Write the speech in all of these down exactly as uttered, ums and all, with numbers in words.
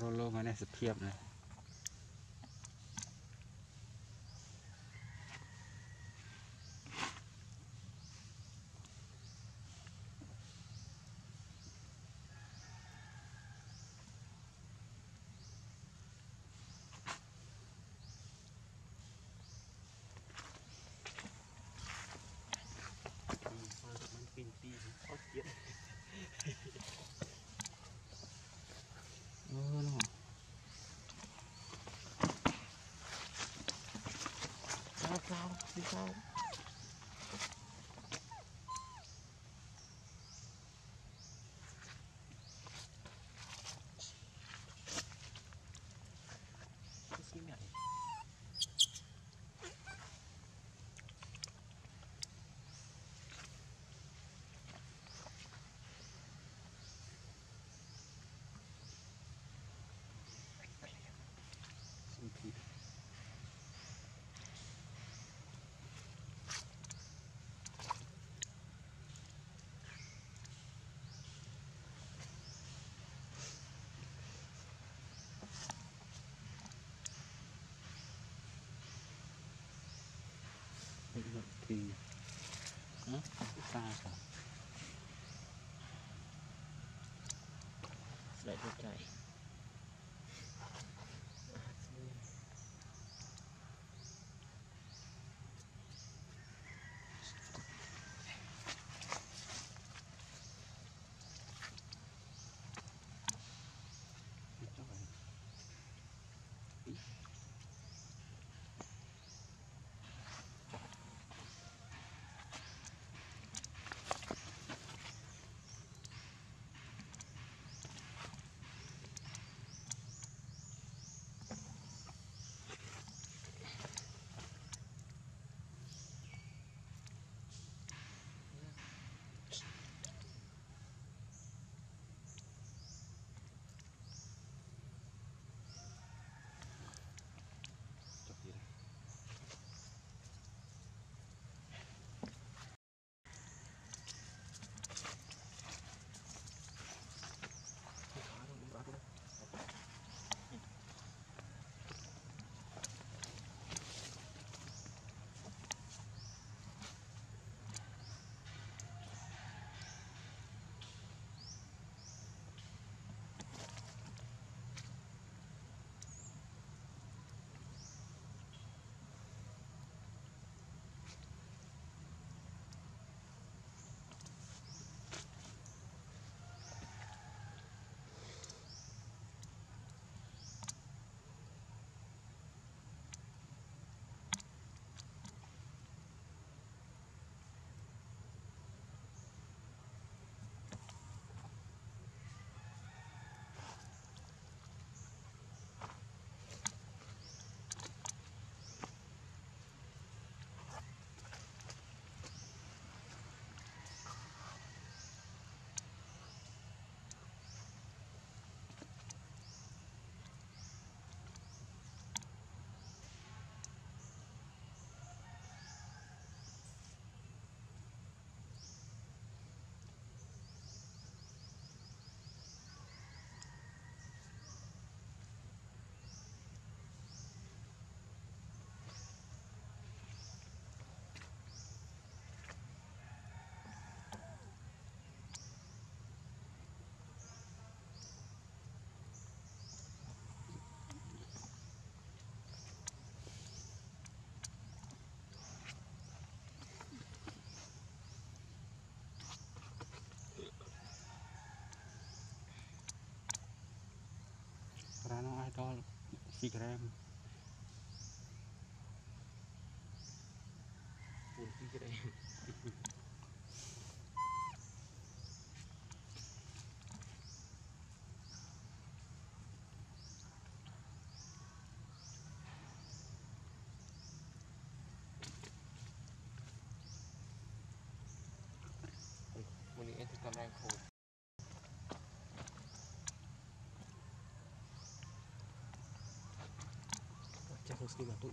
Rolo mà này sập thiệp này đi sao thì nó xa rồi lại được chạy bốn ki lô gam. bốn ki lô gam. Mình sẽ cầm đang khổ. Chắc không xin là tụi.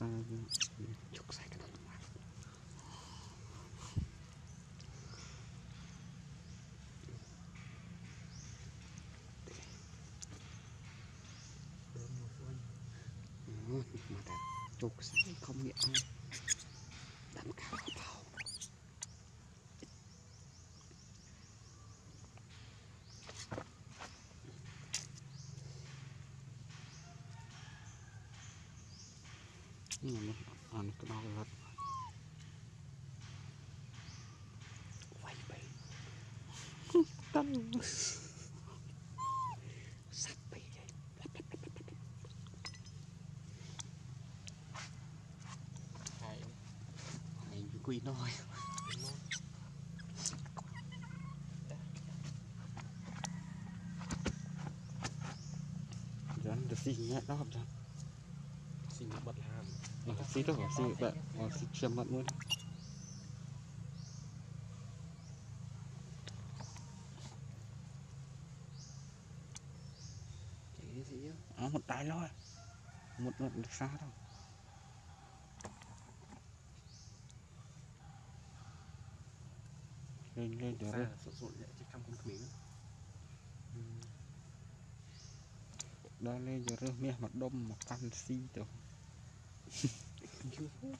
Hãy subscribe cho kênh Ghiền Mì Gõ để không bỏ lỡ những video hấp dẫn. Ini nih anak kenal banget. Wai bay, hitam, sapi ya. Hai, ini kui noi. Jangan desinya, dah jangan. Xin bật hàm nó xí đó nó xí bạn nó xí châm mặn luôn cái gì á một tay thôi một một xa thôi lên lên được rồi sụt sụt lại chứ không không mía đó lên giờ rơm mía mặt đông mà căn xí được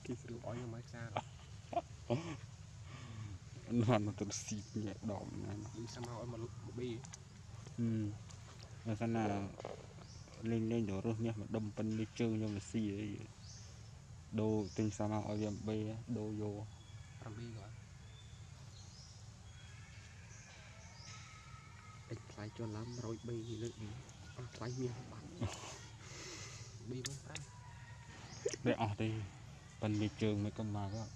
cái sự ói nó mới xa rồi nó từ xịt nhẹ đỏ này nó đi sang mau mà lúc một bì ừ là sao nào lên lên rồi rồi nha mà đâm phân đi chơi nhưng mà xì đấy đồ tinh sao mau ở điểm bì đồ vô làm bì rồi anh lại cho lắm rồi bì thì lượn lại miếng bắn bì mới ăn để ở đây phần đi trường mới cầm mà các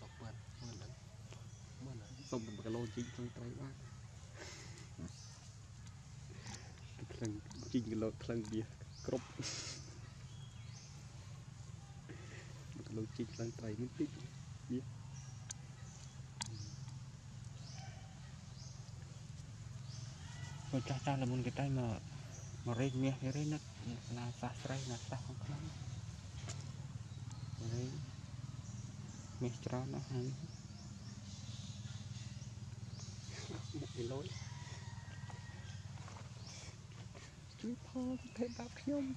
tộc quên quên đấy quên đấy xong một cái lô chính trong tay bác thằng chính cái lô thằng bia cướp một lô chính trong tay mới tích biết còn cha cha là muốn cái tay mà mà rên nghe cái rên nó là sạch rên là sạch không có mấy trâu nó hay một cái lối chú Phong thêm bạc nhung.